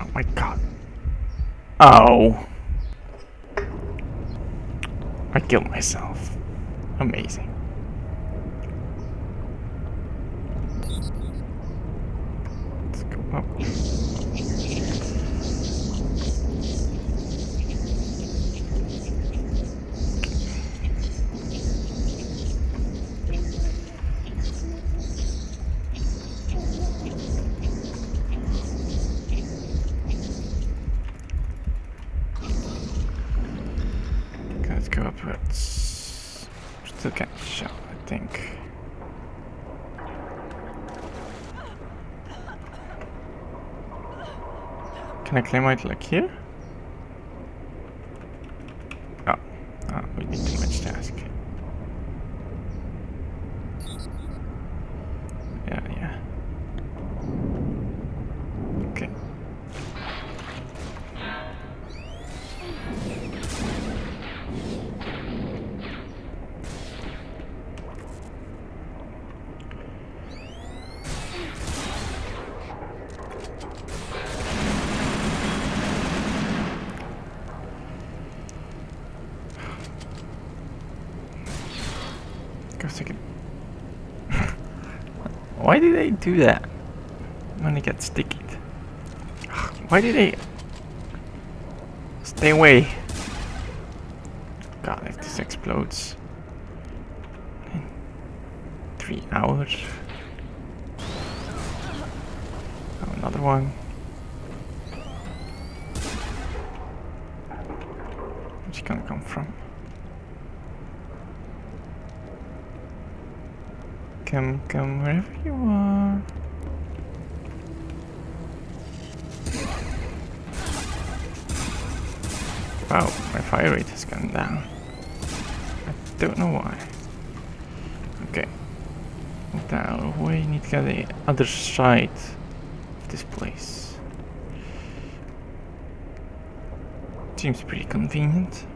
Oh my god. Oh. I killed myself. Amazing. Let's go up. Still can't shout, I think. Can I claim it like here? Oh, we need too much to ask. Yeah. Okay. Second. Why did they do that when it gets sticky? Why did they stay away? God, if this explodes in 3 hours. Oh, another one. Where's it gonna come from? Come wherever you are. Wow, my fire rate has gone down. I don't know why. Okay. Move that out of the way. Need to get the other side of this place. Seems pretty convenient.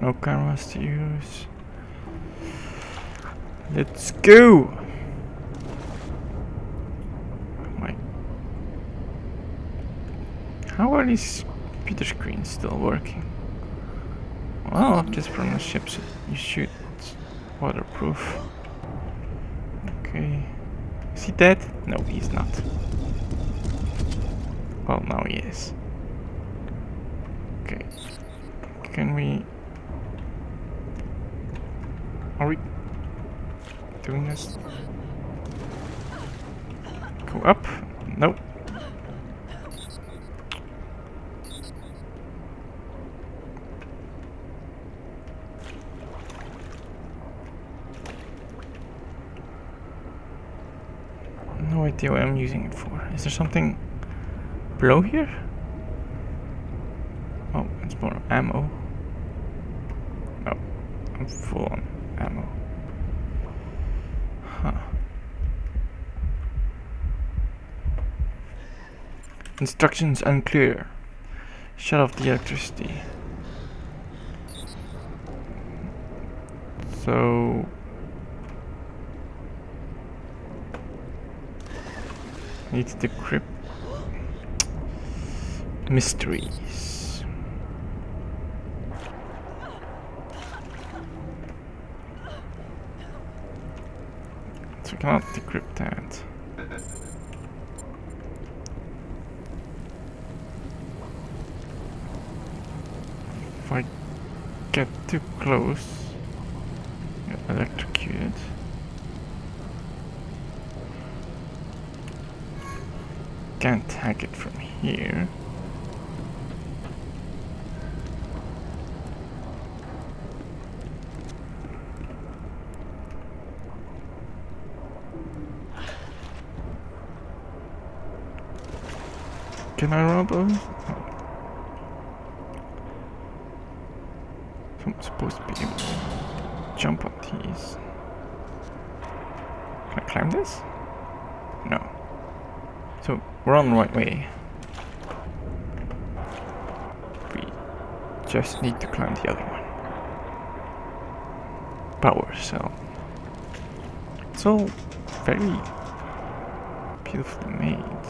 No cameras to use. Let's go! Oh my. How are these computer screens still working? Well, just from the ship, so you shoot. It's waterproof. Okay. Is he dead? No, he's not. Well, now he is. Okay. Can we... Are we doing this? Go up? Nope. No idea what I'm using it for. Is there something below here? Oh, it's more ammo. Oh, I'm full on ammo. Huh. Instructions unclear. Shut off the electricity. So... Need to decrypt... mysteries. I cannot decrypt that. If I get too close, get electrocuted. Can't hack it from here. Can I rob them? So I'm supposed to be able to jump on these. Can I climb this? No. So we're on the right way. We just need to climb the other one. Power cell. It's all very kills the mate.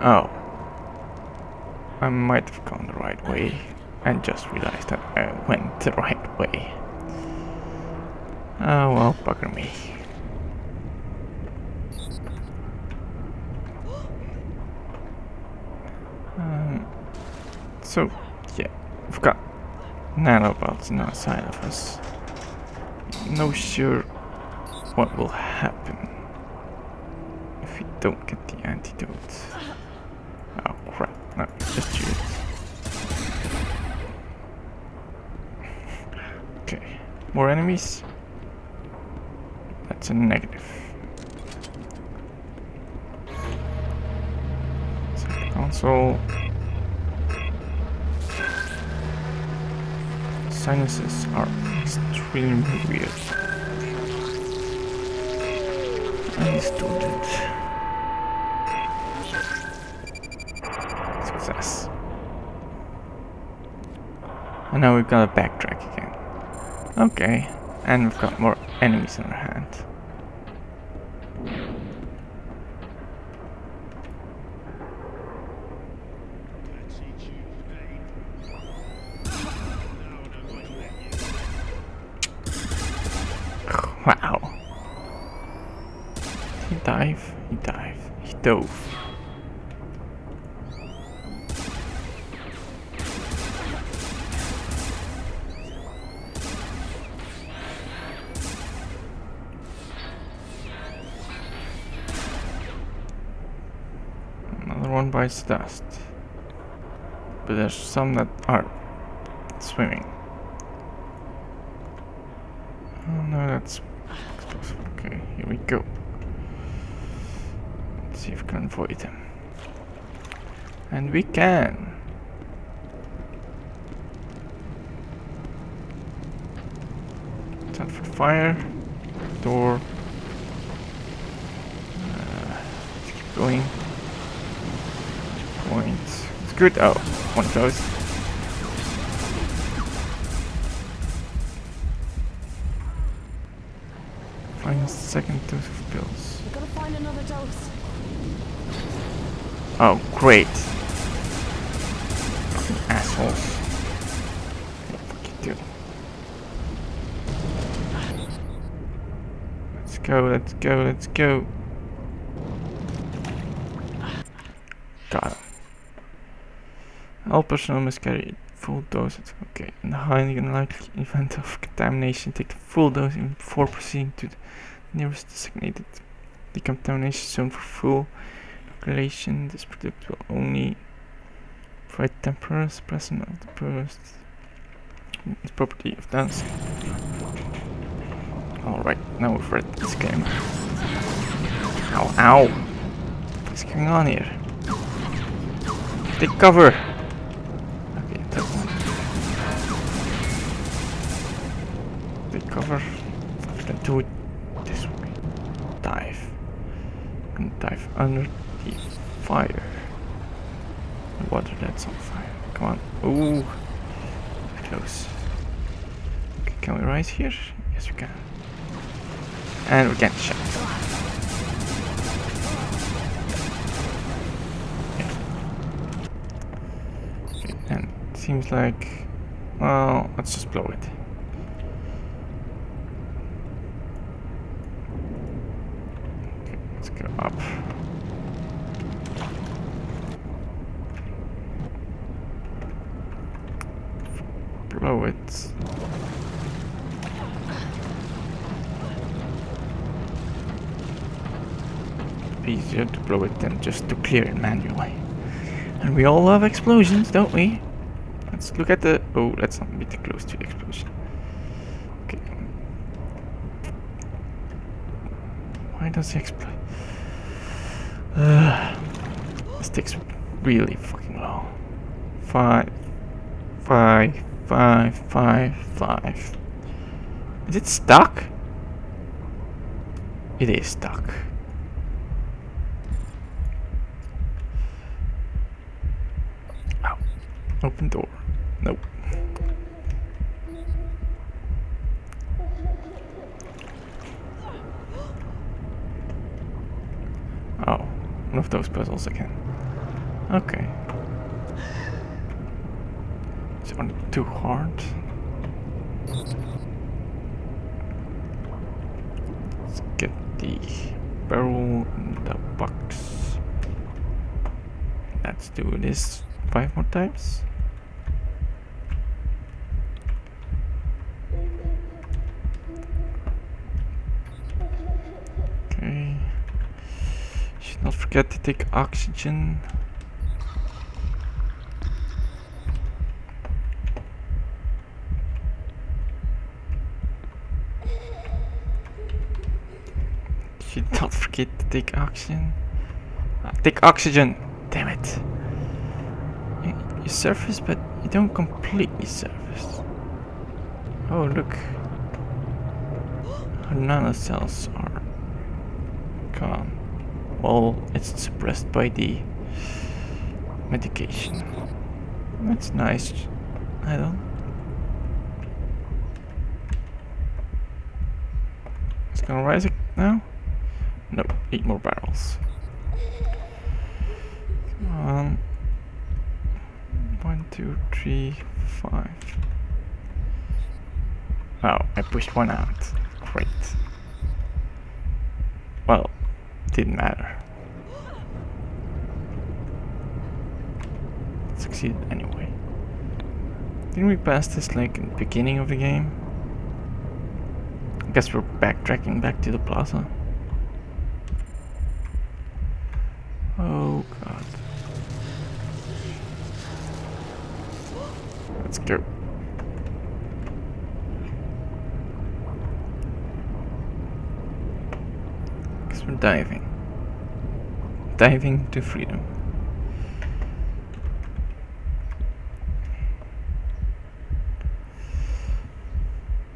Oh. I might have gone the right way and just realized that I went the right way. Oh well, bugger me. So, yeah, we've got nanobots on our side of us. No sure what will happen if we don't get the antidote. Oh crap, no, just shoot it. Okay, more enemies? That's a negative. So the console. Sinuses are extremely weird. I distorted. Success. And now we've got to backtrack again. Okay, and we've got more enemies in our hand. Wow. He dive, he dive, he dove. Another one bites dust. But there's some that are swimming. Oh no, that's explosive. Okay, here we go. Let's see if we can avoid him. And we can! Time for fire. Door. Let's keep going. Points. It's good. Oh, one of those. Second dose of pills. We've got to find another dose. Oh, great. Fucking assholes. What the fuck you do? Let's go, let's go, let's go. Got him. All personnel must carry full dosage. Okay, in the highly unlikely event of contamination, take the full dose before proceeding to the nearest designated decontamination zone for full inoculation. This product will only provide temporary suppression of the burst property of dancing. Alright, now we've read this game. Ow, ow! What's going on here? Take cover! Okay, that one. Take cover. Let's do it. Dive under the fire. The water that's on fire. Come on. Ooh. Close. Okay, can we rise here? Yes, we can. And we can shut. Yeah. Okay, and it seems like. Well, let's just blow it. Go up. Blow it. Easier to blow it than just to clear it manually. And we all love explosions, don't we? Let's look at the. Oh, let's not be too close to the explosion. Okay. Why does it explode? This takes really fucking long. 5, 5, 5, 5, 5. Is it stuck? It is stuck. Ow. Open door. Nope. one of those puzzles again. Okay. It's only too hard. Let's get the barrel in the box. Let's do this 5 more times. Okay. Should not forget to take oxygen. Should not forget to take oxygen. Take oxygen! Damn it! You surface, but you don't completely surface. Oh, look. Our nanocells are gone. Well, it's suppressed by the medication. That's nice. I don't. It's gonna rise it now? Nope, 8 more barrels. Come on. 1, 2, 3, 5. Oh, I pushed one out. Great. Well, didn't matter. Succeeded anyway. Didn't we pass this like in the beginning of the game? I guess we're backtracking back to the plaza. Oh god. Let's go. Because we're diving. Diving to freedom.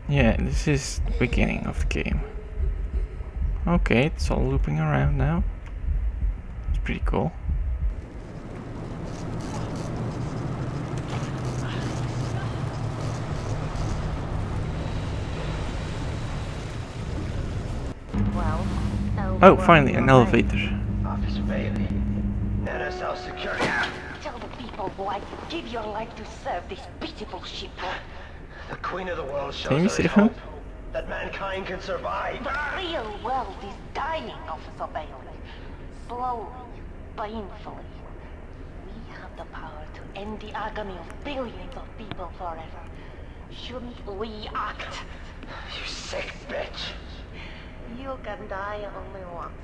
Yeah, this is the beginning of the game. Okay, it's all looping around now. It's pretty cool. Oh, finally, an elevator. Officer Bailey, NSL security. Tell the people, boy, give your life to serve this pitiful ship. The Queen of the World shows us hope that mankind can survive. The real world is dying, Officer Bailey. Slowly, painfully. We have the power to end the agony of billions of people forever. Shouldn't we act? You sick bitch. You can die only once.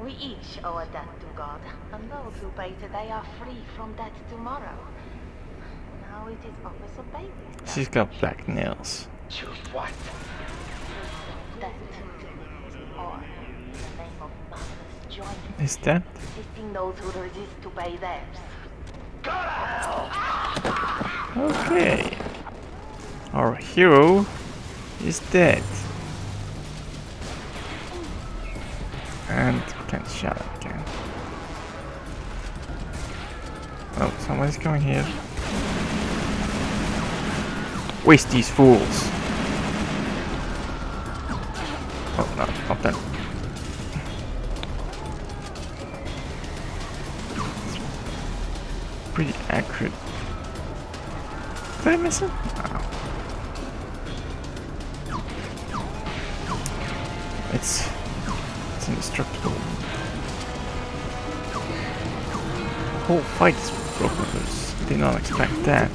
We each owe a debt to God, and those who pay today are free from debt tomorrow. Now it is Officer Bailey. She's got black nails. Choose what? Debt or in the name of mother's joint. Is that? Assisting those who resist to pay theirs. Go to hell! Okay. Our hero is dead. And can't shut up again. Oh, somebody's going here. Waste these fools. Oh no, not that. Pretty accurate. Did I miss him? Oh. It's indestructible. The whole fight is broken. Did not expect that.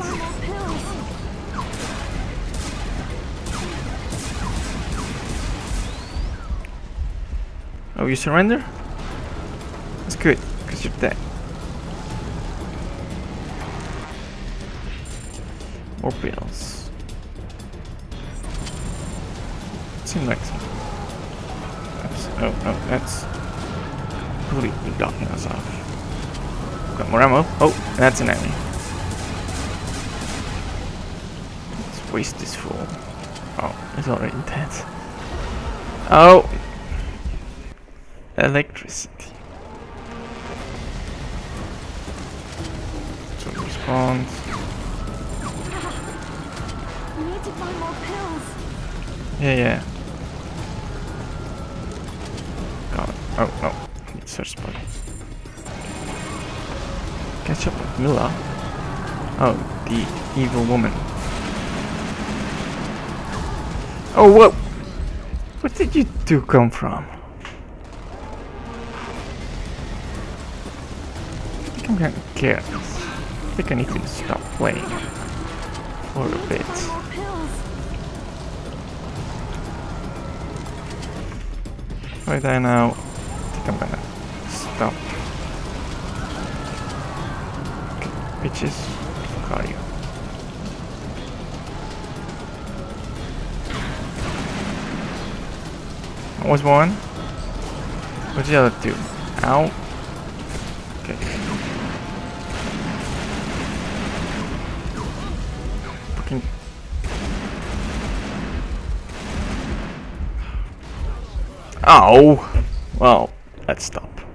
Oh, you surrender? That's good, because you're dead. More pills. Seems like something. Oh, no, that's completely blocking us off. Got more ammo. Oh, that's an enemy. Let's waste this fool. Oh, it's already dead. Oh! Electricity. So respawn. We need to find more pills. Yeah. Oh no, search spot. Catch up with Mila. Oh, the evil woman. Oh, what? Where did you two come from? I think I'm gonna get. I think I need to stop playing for a bit. Right there now, I think I'm gonna stop. Okay, bitches, fuck you. What was one? What's the other two? Ow. Okay. Fucking. Ow! Well, let's stop.